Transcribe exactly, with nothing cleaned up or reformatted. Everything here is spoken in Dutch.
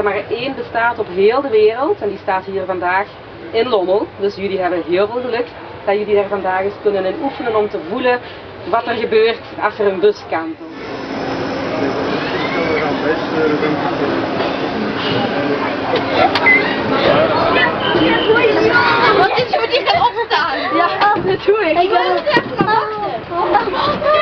er maar één bestaat op heel de wereld en die staat hier vandaag in Lommel. Dus jullie hebben heel veel geluk dat jullie daar vandaag eens kunnen in oefenen om te voelen wat er gebeurt als er een bus kantelt. Wat is je met die gaan opstaan? Ja, dat doe ik. Ik wil het even naar wachten.